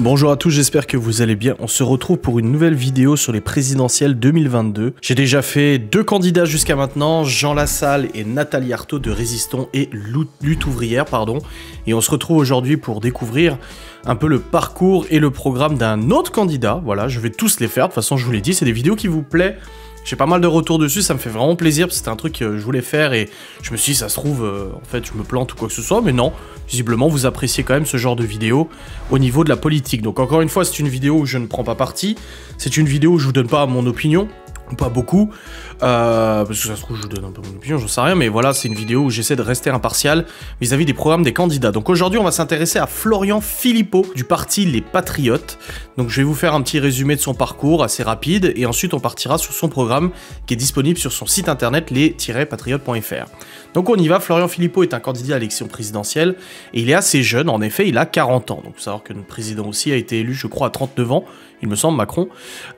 Bonjour à tous, j'espère que vous allez bien. On se retrouve pour une nouvelle vidéo sur les présidentielles 2022. J'ai déjà fait deux candidats jusqu'à maintenant, Jean Lassalle et Nathalie Arthaud de Résistons et Lutte Ouvrière, pardon. Et on se retrouve aujourd'hui pour découvrir un peu le parcours et le programme d'un autre candidat. Voilà, je vais tous les faire, de toute façon je vous l'ai dit, c'est des vidéos qui vous plaisent. J'ai pas mal de retours dessus, ça me fait vraiment plaisir, parce que c'était un truc que je voulais faire et je me suis dit, ça se trouve, en fait, je me plante ou quoi que ce soit, mais non, visiblement, vous appréciez quand même ce genre de vidéo au niveau de la politique. Donc encore une fois, c'est une vidéo où je ne prends pas parti, c'est une vidéo où je vous donne pas mon opinion, pas beaucoup, parce que ça se trouve, je vous donne un peu mon opinion, j'en sais rien, mais voilà, c'est une vidéo où j'essaie de rester impartial vis-à-vis des programmes des candidats. Donc aujourd'hui, on va s'intéresser à Florian Philippot du parti Les Patriotes. Donc je vais vous faire un petit résumé de son parcours assez rapide, et ensuite on partira sur son programme qui est disponible sur son site internet les-patriotes.fr. Donc on y va, Florian Philippot est un candidat à l'élection présidentielle, et il est assez jeune, en effet, il a 40 ans. Donc faut savoir que notre président aussi a été élu, je crois, à 39 ans, il me semble, Macron.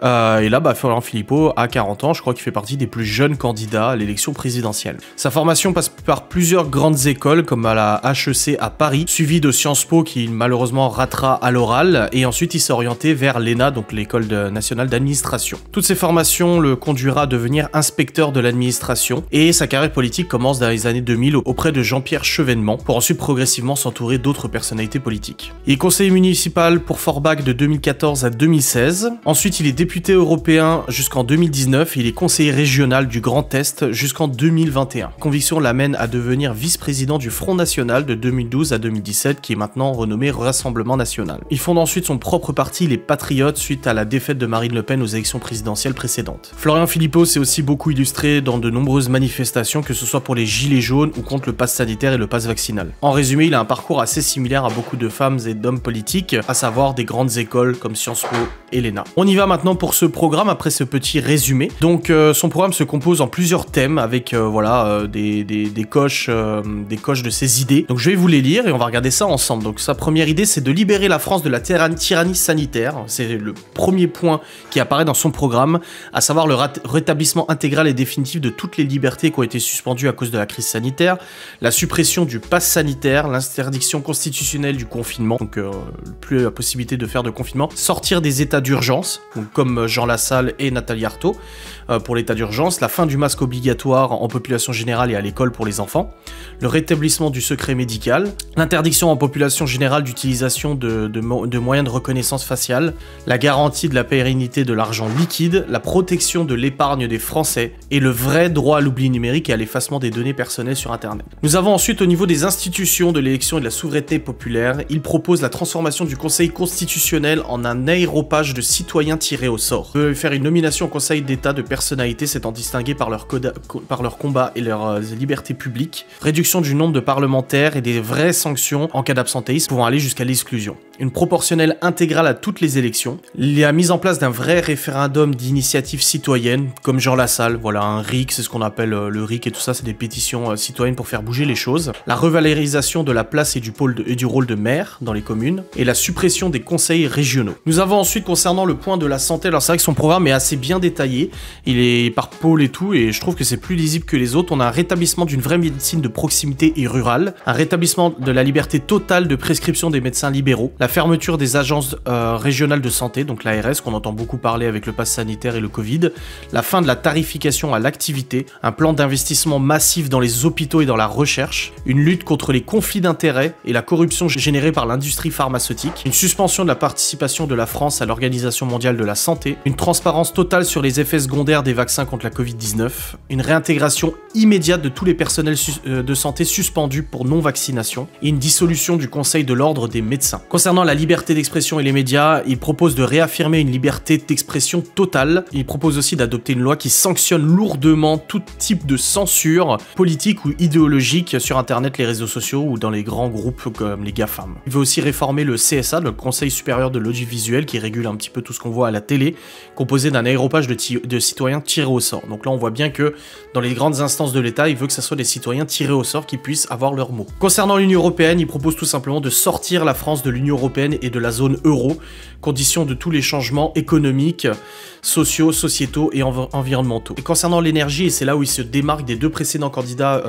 Et là, bah, Florian Philippot a 40 ans, je crois qu'il fait partie des plus jeunes candidats à l'élection présidentielle. Sa formation passe par plusieurs grandes écoles, comme à la HEC à Paris, suivie de Sciences Po, qui malheureusement ratera à l'oral, et ensuite il s'est orienté vers l'ENA, donc l'École nationale d'administration. Toutes ces formations le conduira à devenir inspecteur de l'administration, et sa carrière politique commence dans les années 2000 auprès de Jean-Pierre Chevènement, pour ensuite progressivement s'entourer d'autres personnalités politiques. Il est conseiller municipal pour Forbach de 2014 à 2016, ensuite il est député européen jusqu'en 2019, il est conseiller régional du Grand Est jusqu'en 2021. Conviction l'amène à devenir vice-président du Front National de 2012 à 2017, qui est maintenant renommé Rassemblement National. Il fonde ensuite son propre parti, les Patriotes, suite à la défaite de Marine Le Pen aux élections présidentielles précédentes. Florian Philippot s'est aussi beaucoup illustré dans de nombreuses manifestations, que ce soit pour les gilets jaunes ou contre le pass sanitaire et le pass vaccinal. En résumé, il a un parcours assez similaire à beaucoup de femmes et d'hommes politiques, à savoir des grandes écoles comme Sciences Po et l'ENA. On y va maintenant pour ce programme, après ce petit résumé. Donc son programme se compose en plusieurs thèmes avec voilà, des coches de ses idées. Donc je vais vous les lire et on va regarder ça ensemble. Donc sa première idée, c'est de libérer la France de la tyrannie sanitaire. C'est le premier point qui apparaît dans son programme, à savoir le rétablissement intégral et définitif de toutes les libertés qui ont été suspendues à cause de la crise sanitaire, la suppression du pass sanitaire, l'interdiction constitutionnelle du confinement, donc plus la possibilité de faire de confinement, sortir des états d'urgence, comme Jean Lassalle et Nathalie Arthaud, pour l'état d'urgence, la fin du masque obligatoire en population générale et à l'école pour les enfants, le rétablissement du secret médical, l'interdiction en population générale d'utilisation de moyens de reconnaissance faciale, la garantie de la pérennité de l'argent liquide, la protection de l'épargne des Français et le vrai droit à l'oubli numérique et à l'effacement des données personnelles sur Internet. Nous avons ensuite, au niveau des institutions de l'élection et de la souveraineté populaire, il propose la transformation du Conseil constitutionnel en un aéropage de citoyens tirés au sort. Il veut faire une nomination au Conseil d'état de personnalités s'étant distinguées par leur combat et leurs libertés publiques, réduction du nombre de parlementaires et des vraies sanctions en cas d'absentéisme pouvant aller jusqu'à l'exclusion, une proportionnelle intégrale à toutes les élections, la mise en place d'un vrai référendum d'initiative citoyenne, comme Jean Lassalle, voilà, un RIC, c'est ce qu'on appelle le RIC et tout ça, c'est des pétitions citoyennes pour faire bouger les choses, la revalorisation de la place et du rôle de maire dans les communes, et la suppression des conseils régionaux. Nous avons ensuite, concernant le point de la santé, alors c'est vrai que son programme est assez bien détaillé, il est par pôle et tout, et je trouve que c'est plus lisible que les autres. On a un rétablissement d'une vraie médecine de proximité et rurale, un rétablissement de la liberté totale de prescription des médecins libéraux, la fermeture des agences régionales de santé, donc l'ARS, qu'on entend beaucoup parler avec le pass sanitaire et le Covid, la fin de la tarification à l'activité, un plan d'investissement massif dans les hôpitaux et dans la recherche, une lutte contre les conflits d'intérêts et la corruption générée par l'industrie pharmaceutique, une suspension de la participation de la France à l'Organisation mondiale de la santé, une transparence totale sur les effets secondaires des vaccins contre la Covid-19, une réintégration immédiate de tous les personnels de santé suspendus pour non-vaccination et une dissolution du Conseil de l'ordre des médecins. Concernant la liberté d'expression et les médias, il propose de réaffirmer une liberté d'expression totale. Il propose aussi d'adopter une loi qui sanctionne lourdement tout type de censure politique ou idéologique sur Internet, les réseaux sociaux ou dans les grands groupes comme les GAFAM. Il veut aussi réformer le CSA, le Conseil supérieur de l'audiovisuel, qui régule un petit peu tout ce qu'on voit à la télé, composé d'un aéropage de citoyens tirés au sort. Donc là, on voit bien que dans les grandes instances de l'État, il veut que ce soit des citoyens tirés au sort qui puissent avoir leur mot. Concernant l'Union européenne, il propose tout simplement de sortir la France de l'Union européenne européenne et de la zone euro, condition de tous les changements économiques, sociaux, sociétaux et environnementaux. Et concernant l'énergie, et c'est là où il se démarque des deux précédents candidats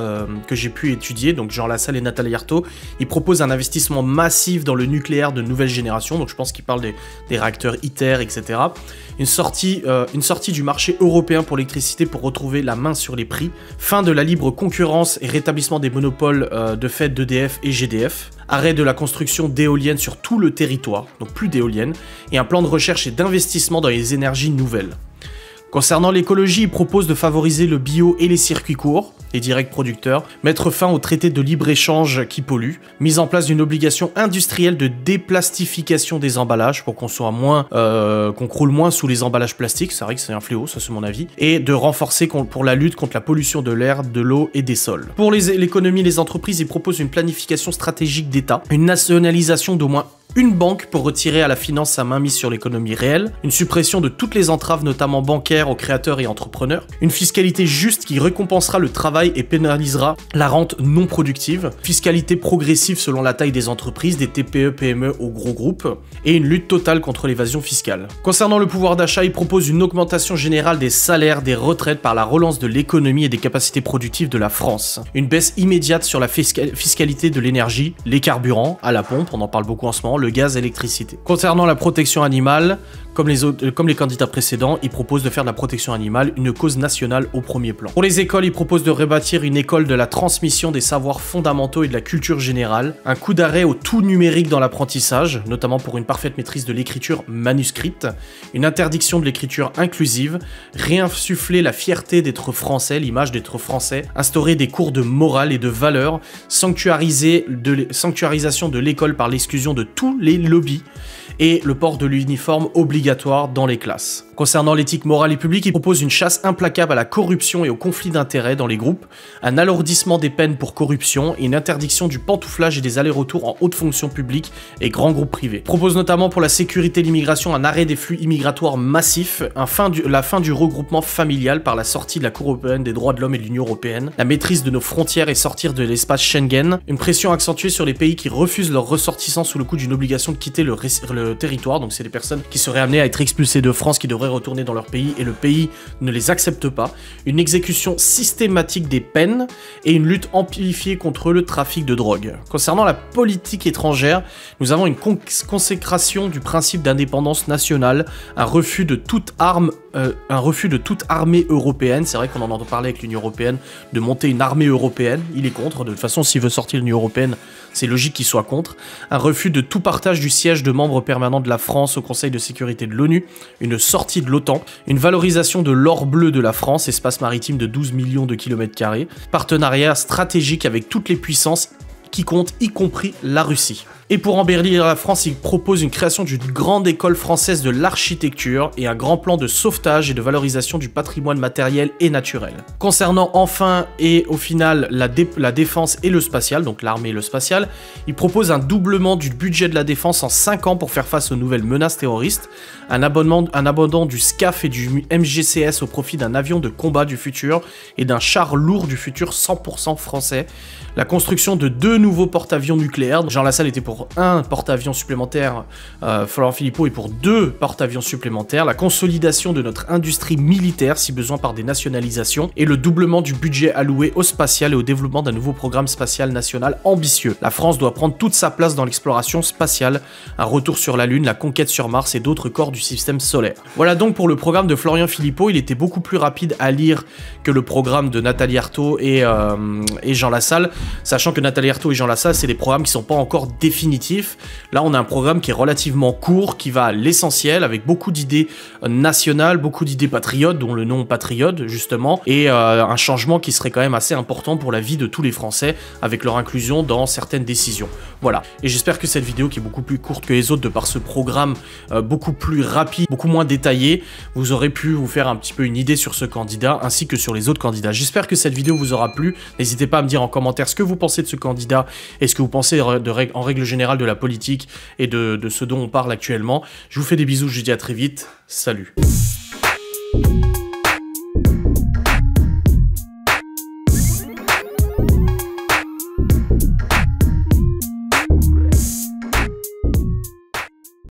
que j'ai pu étudier, donc Jean Lassalle et Nathalie Arthaud, ils proposent un investissement massif dans le nucléaire de nouvelle génération, donc je pense qu'ils parlent des réacteurs ITER, etc. Une sortie du marché européen pour l'électricité pour retrouver la main sur les prix, fin de la libre concurrence et rétablissement des monopoles de fait d'EDF et GDF, arrêt de la construction d'éoliennes sur tout le territoire, donc plus d'éoliennes, et un plan de recherche et d'investissement dans les énergies nouvelles. Concernant l'écologie, il propose de favoriser le bio et les circuits courts, les directs producteurs, mettre fin aux traités de libre-échange qui polluent, mise en place d'une obligation industrielle de déplastification des emballages pour qu'on croule moins sous les emballages plastiques, c'est vrai que c'est un fléau, ça c'est mon avis, et de renforcer pour la lutte contre la pollution de l'air, de l'eau et des sols. Pour l'économie et les entreprises, il propose une planification stratégique d'État, une nationalisation d'au moins une banque pour retirer à la finance sa mainmise sur l'économie réelle, une suppression de toutes les entraves notamment bancaires aux créateurs et entrepreneurs, une fiscalité juste qui récompensera le travail et pénalisera la rente non productive, fiscalité progressive selon la taille des entreprises, des TPE, PME aux gros groupes, et une lutte totale contre l'évasion fiscale. Concernant le pouvoir d'achat, il propose une augmentation générale des salaires, des retraites par la relance de l'économie et des capacités productives de la France, une baisse immédiate sur la fiscalité de l'énergie, les carburants, à la pompe, on en parle beaucoup en ce moment, le gaz et l'électricité. Concernant la protection animale, comme les candidats précédents, ils proposent de faire de la protection animale une cause nationale au premier plan. Pour les écoles, ils proposent de rebâtir une école de la transmission des savoirs fondamentaux et de la culture générale, un coup d'arrêt au tout numérique dans l'apprentissage, notamment pour une parfaite maîtrise de l'écriture manuscrite, une interdiction de l'écriture inclusive, réinsuffler la fierté d'être français, l'image d'être français, instaurer des cours de morale et de valeur, sanctuarisation de l'école par l'exclusion de tous les lobbies et le port de l'uniforme obligatoire dans les classes. Concernant l'éthique morale et publique, il propose une chasse implacable à la corruption et aux conflits d'intérêts dans les groupes, un alourdissement des peines pour corruption et une interdiction du pantouflage et des allers-retours en haute fonction publique et grands groupes privés. Il propose notamment pour la sécurité et l'immigration un arrêt des flux immigratoires massifs, la fin du regroupement familial par la sortie de la Cour européenne des droits de l'homme et de l'Union européenne, la maîtrise de nos frontières et sortir de l'espace Schengen, une pression accentuée sur les pays qui refusent leurs ressortissants sous le coup d'une obligation de quitter le territoire, donc c'est des personnes qui seraient amenées à être expulsées de France, qui devraient retourner dans leur pays et le pays ne les accepte pas, une exécution systématique des peines et une lutte amplifiée contre le trafic de drogue. Concernant la politique étrangère, nous avons une consécration du principe d'indépendance nationale, un refus de toute armée européenne, c'est vrai qu'on en entend parler avec l'Union européenne, de monter une armée européenne, il est contre, de toute façon s'il veut sortir de l'Union européenne, c'est logique qu'il soit contre, un refus de tout partage du siège de membres permanents de la France au Conseil de sécurité de l'ONU, une sortie de l'OTAN, une valorisation de l'or bleu de la France, espace maritime de 12 millions de kilomètres carrés, partenariat stratégique avec toutes les puissances qui comptent, y compris la Russie. Et pour embellir la France, il propose une création d'une grande école française de l'architecture et un grand plan de sauvetage et de valorisation du patrimoine matériel et naturel. Concernant enfin et au final la défense et le spatial, donc l'armée et le spatial, il propose un doublement du budget de la défense en 5 ans pour faire face aux nouvelles menaces terroristes, un abandon du SCAF et du MGCS au profit d'un avion de combat du futur et d'un char lourd du futur 100% français, la construction de 2 nouveaux porte-avions nucléaires. Jean Lassalle était pour un porte-avions supplémentaire, Florian Philippot est pour 2 porte-avions supplémentaires, la consolidation de notre industrie militaire si besoin par des nationalisations et le doublement du budget alloué au spatial et au développement d'un nouveau programme spatial national ambitieux. La France doit prendre toute sa place dans l'exploration spatiale, un retour sur la Lune, la conquête sur Mars et d'autres corps du système solaire. Voilà donc pour le programme de Florian Philippot, il était beaucoup plus rapide à lire que le programme de Nathalie Arthaud et Jean Lassalle, sachant que Nathalie Arthaud et Jean Lassalle, c'est des programmes qui ne sont pas encore définis. Là, on a un programme qui est relativement court, qui va à l'essentiel, avec beaucoup d'idées nationales, beaucoup d'idées patriotes, dont le nom patriote, justement, et un changement qui serait quand même assez important pour la vie de tous les Français, avec leur inclusion dans certaines décisions. Voilà. Et j'espère que cette vidéo, qui est beaucoup plus courte que les autres, de par ce programme beaucoup plus rapide, beaucoup moins détaillé, vous aurez pu vous faire un petit peu une idée sur ce candidat, ainsi que sur les autres candidats. J'espère que cette vidéo vous aura plu. N'hésitez pas à me dire en commentaire ce que vous pensez de ce candidat, et ce que vous pensez en règle général de la politique et de ce dont on parle actuellement. Je vous fais des bisous, je vous dis à très vite, salut.